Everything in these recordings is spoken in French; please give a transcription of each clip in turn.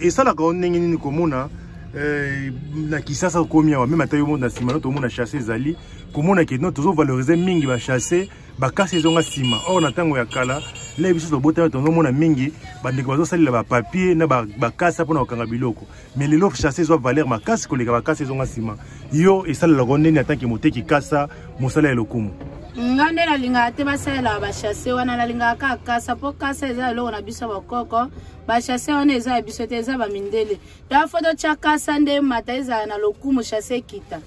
Et ça, la grande négligence du commun, na Kinshasa combien, même à taille monde na ciment, tout le monde a chassé zali, comment na qui non toujours valoriser mingi va chasser, bah casser zonga ciment. Or na tango ya kala, les biches de botaire tout le monde a mingi, bah des oiseaux sali là papier, na bah casse pour na kangabiloko. Mais les lobes chassés doivent valer ma casse que les gars casser zonga ciment. Yo et ça la grande négligence tant qui monte qui casse, mon salaire le commun. Ngande la linga te basala la bashase wana la linga kaka sapo kasa za lo na biso bakoko bashase wana eza biso te za bamindele da foto chaka sande mataiza na lokumu chase kita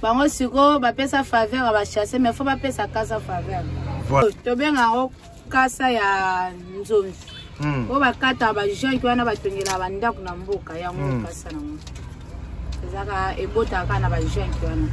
bango siko ba pesa faveur bashase mais faut ba pesa kasa faveur voilà to benga ho kasa ya nzomi o bakata ba jonki wana batongela banda kuna mboka ya mboka sana ezaka ebota kana ba jonki wana.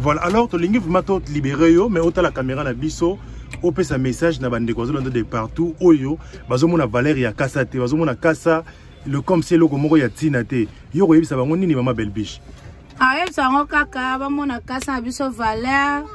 Voilà, alors, tu as vraiment libéré, mais tu as la caméra na biso, tu as un message na bande de partout, oyo, bazomona Valérie ya kasa te, bazomona kasa le comme c'est loko moko ya tina te. Yo koyebisa bango nini mama belle biche. Ah, yebisa ngo kaka bamona kasa na biso Valérie.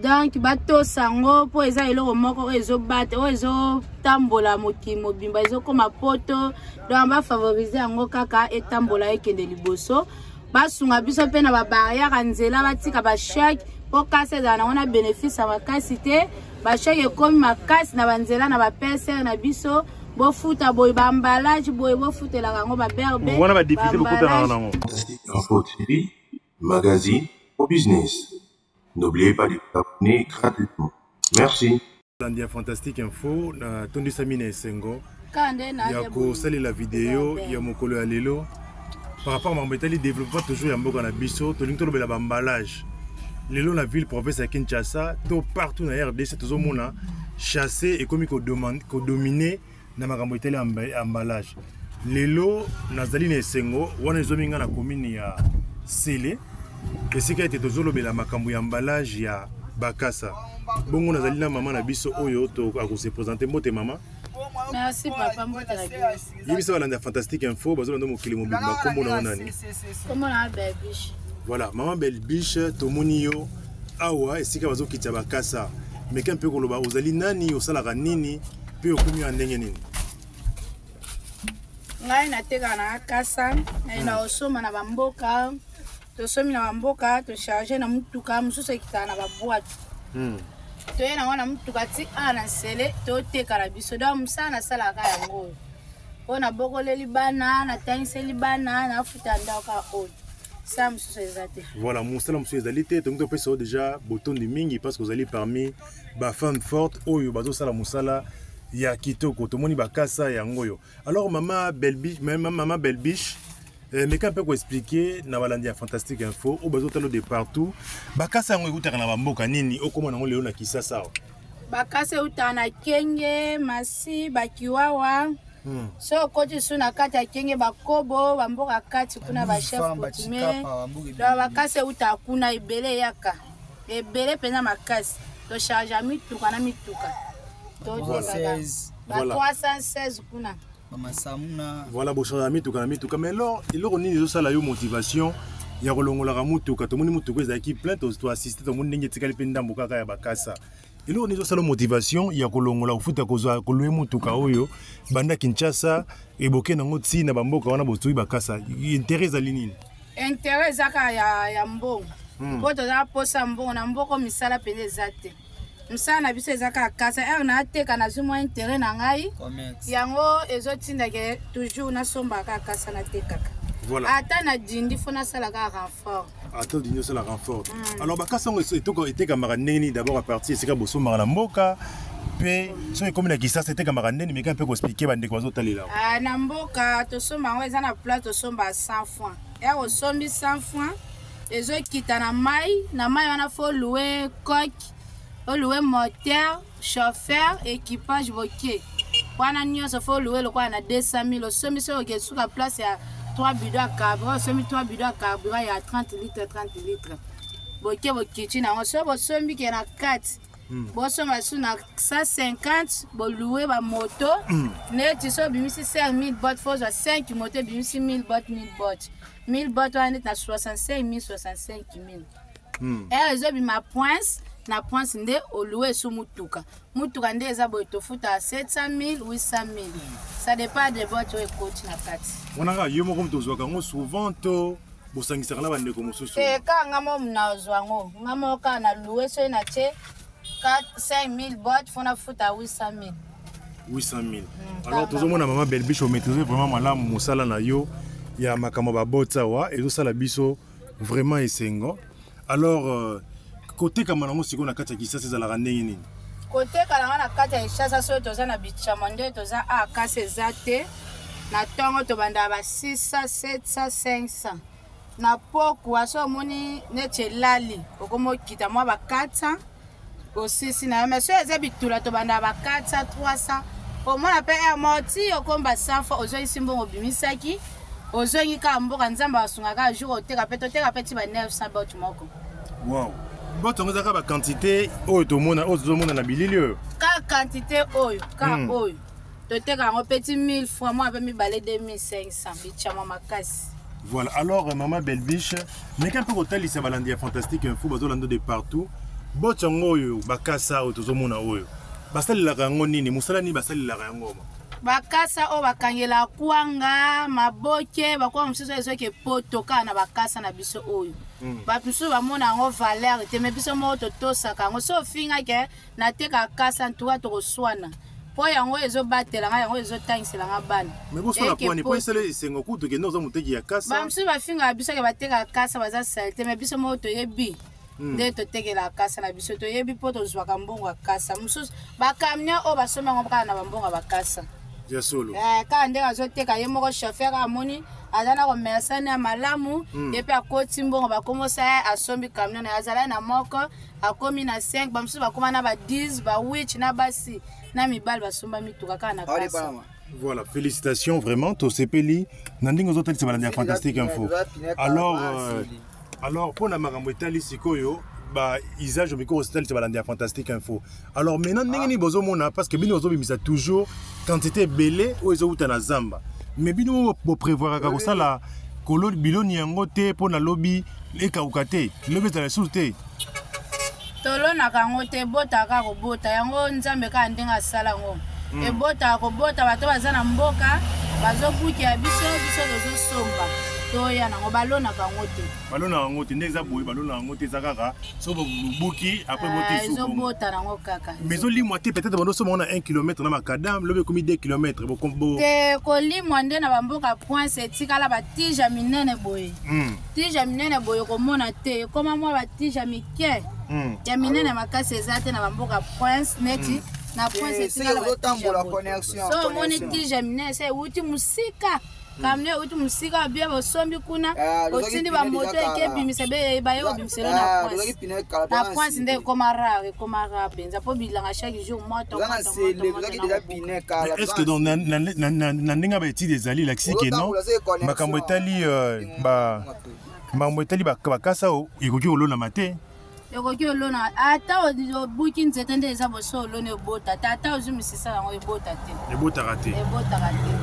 Donc bato sango po eza eloko moko ezo bate, ezo tambola mokimo bimba ezo koma poto, donc ba favoriser ngo kaka et tambola ekende liboso. Basunga biso pe na ba barrière nzela batika ba chèque pour casser dans on a bénéfice à makasité ba chèque comme makasi na banzela na ba PCR na biso bo futa boy ba emballage boy bo futela kango ba berbe on va difficile beaucoup dans nango. Fantastic info tv magazine au business, n'oubliez pas de vous abonner gratuitement, merci. Landia Fantastic info na tondi samine sengo kande na ya ko sali la vidéo ya mokolo ya lelo. Par rapport à mon métal, il développe toujours un bon abisso, tout le monde a un emballage. Les lots de la ville, province à Kinshasa, tout partout dans la RDC, tout le monde a chassé et comme qu'on dominait dans ma métal emballage. Les lots Nazaline et Sengo, on a zoomé dans la commune à Sélé, et c'est qu'elle était toujours le macambo emballage à Bakassa. Bon, Nazaline, maman, abisso, oyo, à vous se présenter, moi, maman. Merci papa mbote la vie. Yibisa balanda Fantastic info bazolo ndo mokili mobimba kombo na nani. Kombo na belle biche. Voilà, maman belle biche tomoni yo awa esika bazokita bakasa. Meka mpe koloba ozali nani osalaka nini pe okomi ya ndenge nini. Ngai nateka na kasa, na osoma na bamboka, tosomi na bamboka, to charger na mutuka mususu ekita na baboite. Tu es dans un tout petit anancelle, tu es carabisson, ça n'a pas la gamme. On a beaucoup de libanas, la taille c'est libanas, la foute à l'eau. Ça me sous-exaté. Voilà, mon salam sous-exalité, donc tu peux déjà bouton de mingi parce que vous allez parmi les femmes fortes, ou bazo salamoussala, ya kitoko, tout le monde bakasa, ya ngoyo. Alors, maman belle biche, maman belle biche. Mais quand on peut expliquer, na balandi ya Fantastic info, au bazo talo de partout. Bakasa ngo uta kana bamboka nini, okoma nango leo na Kinshasa. Bakasa uta na kenge, masi, bakiwawa. So koti suna kati ya kenge bakobo, bamboka kati kuna ba chef kutume. Do bakasa uta kuna ibele yaka. Ebele pena makasi. To charge mituka na mituka. To voilà. Ba 316 kuna. Voilà, bon changement, tout comme alors, il leur donne des salaires motivation. Il y a Rolongo la ramoutou, quand tout le monde est motivé, qui plaint, toi assister, tout le monde n'est qu'à l'épine d'amboka à Bakassa. Il leur donne des salaires motivation. Il y a Rolongo la foot à cause à Colombie, tout Kaoyo, Banda Kinshasa, et Boké Nangotsi, Nabamboka, on a beau tout Bakassa. Intérêt à l'inine. Intérêt à Yambo. Quand on a posé un bon, on a beaucoup mis ça la peine exacte. Msa na biso ezaka akasa na teka na zuma intérêt na ngai yango ezotinda ke toujours na somba akasa na teka. Voilà. Ata na dindi fona sala ka renfort. Ata dindi sala renfort. Alors bakasa ngo etoko eteka maraneni d'abord à partir c'est ka boso maramboka pe so comme na kisa c'était ka maraneni mais ka pe ko expliquer bande ko zotalela. Ah na mboka to somba ngo ezana place to somba 100 francs. Ya o sombi 100 francs ezokita na mai wana fo louer coq. On loue moteur, chauffeur, équipage, bouquet. Quand on faut louer le coin à 200 000, le sommet sur la place à 3 bidons à carburant, sommet 3 bidons à carburant et à 30 litres. Bouquet, bouquet, on sort au sommet qui est à 4. Bon sommet sur 150, bon louer ma moto. Net, tu sors 5 000 bottes, faut 5 motos, 6 000 bottes, 1000 bottes. 1000 bottes, on est à 65 000, 65 000. Et les hommes, ma pointe. na pwansi nde oluwe su mutuka. Mutuka nde ezabo itofuta 700,000, 800,000. Ça dépend de votre coach na kati. Monanga yomo comme to zwa kango souvent to bosangisaka na bande comme soso. Eh ka ngamo mna zwa ngo. Ngamo ka na louer so na che 4-5,000 bottes fona futa 800,000. 800,000. Alors tozo mona maman belle biche o maîtriser vraiment malamu musala na yo ya makama ba botsa wa ezo sala biso vraiment esengo. Alors côté Kamanango c'est qu'on a quatre qui ça c'est à la randonnée. Côté Kamanango a quatre qui ça c'est toza na bichamande toza a casse zate na tongo to banda ba 600 700 500 na poko aso moni nete lali okomo kita mo ba 400 aussi si na mais c'est ezabitula to banda ba 400 300 au moins appel est morti okomba 100 fois ozo isimbo obimisaki ozo ngika mboka nzamba basungaka jour oteka peto teka peti ba 900 ba tumoko. Wow. Bon, tu as une quantité de quantité petit 1000 fois, moi, je vais me balayer 2500. Voilà, alors, maman belle biche, mais quand tu as dit que tu fantastique, un fou, tu as de partout. Bon, tu as dit que ba puso ba mona ngo valeur te me biso moto to saka ngo so finga ke na te ka kasa ntua to swana po yango ezo batela nga yango ezo tangisela nga bana me bo sona po ni po sele sengo kutu ke nozo muteki ya kasa ba mso ba finga biso ke bateka kasa baza salte me biso moto yebi nde to teke la kasa na biso to yebi po to zwa ka mbongo kasa mso ba kamnya o ba soma ngo kana ba mbongo ba kasa ya solo ka ndeka zo teka ye moko chauffeur amoni azana ko mersane malamu depuis a koti mbongo ba komosa a sombi camion na azala na moko a komi na 5 ba msu ba koma na ba 10 ba 8 na basi na mibal ba somba mituka kana kasa. Voilà, félicitations vraiment Tosepeli nandingo zo tali tsebala ndia fantastique info. Alors pona makambo etali sikoyo ba usage miko hostel tsebala ndia fantastique info. Alors maintenant ndingini bozo mona parce que bino zo bimisa toujours quantité belé o ezo uta na zamba. Mais bino bo prévoir ka kosala kolo biloni yango te pona lobi ekauka te lobi za soute tolo na kango te bota ka ko bota yango nzambe ka ndinga sala ngo e bota ko bota bato bazana mboka bazokutia biso biso zo somba to ya na ngo balona kango te ndeza boye balona kango te zakaka so buki après boti so bota na ngo kaka mais zo limwa te peut-être bando so on a 1 km na makadam lobe komi 2 km bo kombo te ko limwa nde na bamboka point setikala batija minene boye tija minene boye ko mona te koma mwa batija mike ya minene makase zate na bamboka point neti na point setikala botambola connexion so moni tija minene c'est uti musika kamne utu musika bia basombi kuna otindi ba moto ekepi misebe ba yo bimselo na point na point ndeko komara benza po bilanga chaque jour moto est-ce que dans nandinga ba ti des ali laxike non makambo etali ba makambo etali ba kasa ikoki olona mate ikoki olona ata o booking zetende za boso olone bota tata ozumisisa yango ebota te ebota raté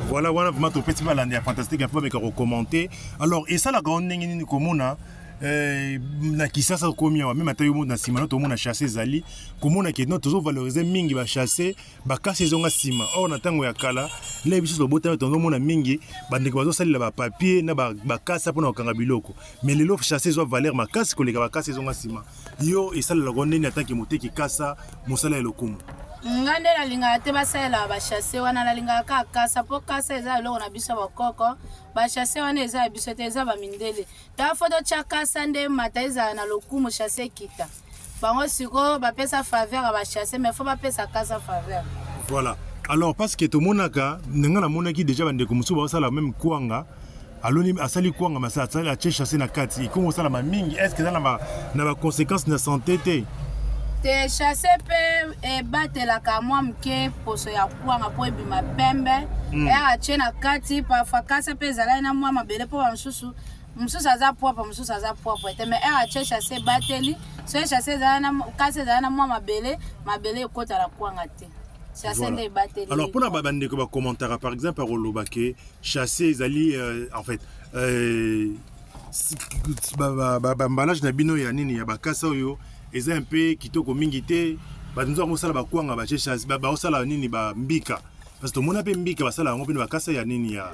voilà voilà vraiment tout petit mal la fantastique info mais que recommander alors et ça la grande ningini komona na Kinshasa komia wa même ata yo na sima to mona chasser zali komona ke no toujours valoriser mingi ba chasser ba kasi zonga sima or na tango ya kala na biso so bota to mona mingi ba ndeko bazo salila ba papier na ba kasi pona okanga biloko mais lelo chasser zo valeur ma kasi koleka ba kasi zonga sima yo et ça la grande nini ataki moteki kasa mosala elokumu. Ngande la linga te basela ba chasser wana la linga ka kasa po kasa za lo na biso ba koko ba chasser wana za biso te za ba mindele ta foto cha kasa nde mataiza na lokumu chasser kita bango siko ba pesa faveur ba chasser mais faut ba pesa kasa faveur. Voilà alors parce que to monaka ngana monaki déjà bande ko musuba sala même kuanga aloni asali kuanga masata la chasser na kati ikomo sala ma mingi est-ce que na ba conséquences na santé te te chasse pe e batela ka mwa mke poso ya kuanga po ebima pembe era chena kati pa fakasa pe zala na mwa mabele po msusu msusu aza poa te me era che chasse bateli so chasse zala na kase zala na mwa mabele kota la kuanga te chasse nde bateli. Alors pour na babande ko ba commentaire par exemple par olobake chasse ezali en fait emballage na bino ya nini ya bakasa oyo ils ont un pays qui toko mingité ba nzo ngosala ba kwanga ba chechas ba osala nini ba mbika parce que mona pe mbika basala ngopena bakasa ya nini ya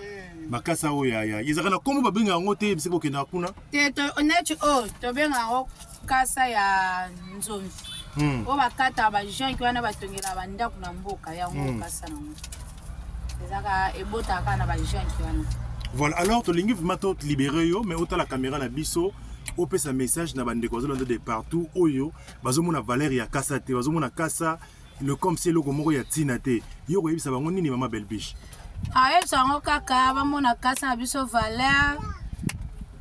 makasa oya ya izakana komo ba benga ngote bisiko kena kuna te to onetu o to benga ngo kasa ya nzombi o bakata ba jean ki wana batongela banda kuna mboka ya ngo kasa na ngo ezaka ebota kana ba jean ki wana voilà alors to lingi matot libéré yo mais ota la caméra na biso au pèse un message na bande kozolo de partout oyo bazomona Valeria kasa te bazomona kasa le comme c'est le komoro ya tinate yo ko yebisa bango nini mama belle biche ah yebisa ngo kaka bamona kasa na biso Valeria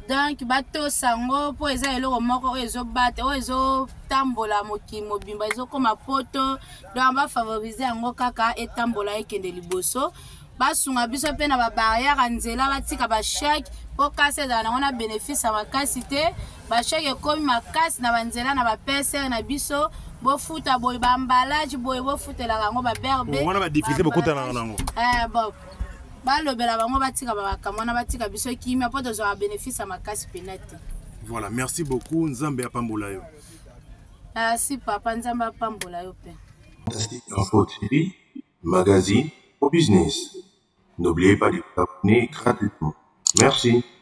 donc bato sango po eza eloko moko ezo bate ezo tambola mokimo bimba ezo koma poto donc ba favoriser ngo kaka etambola ekende liboso basunga biso pe na ba barrière anzela batika ba chèque po kasa ezana ngona bénéfice ya makasi te ba chèque ekomi makasi na banzela na ba PCR na biso bofuta boy ba emballage boy bofutela kango ba berbe ngona ba difficulté bokuta na nango eh bob ba lobela bango batika ba kamona batika biso kimia po tozo ba bénéfice ya makasi penate voilà merci beaucoup nzambe ya pambola yo merci papa nzambe ya pambola yo pe Fantastic info tv magazine au business. N'oubliez pas de vous abonner gratuitement. Merci.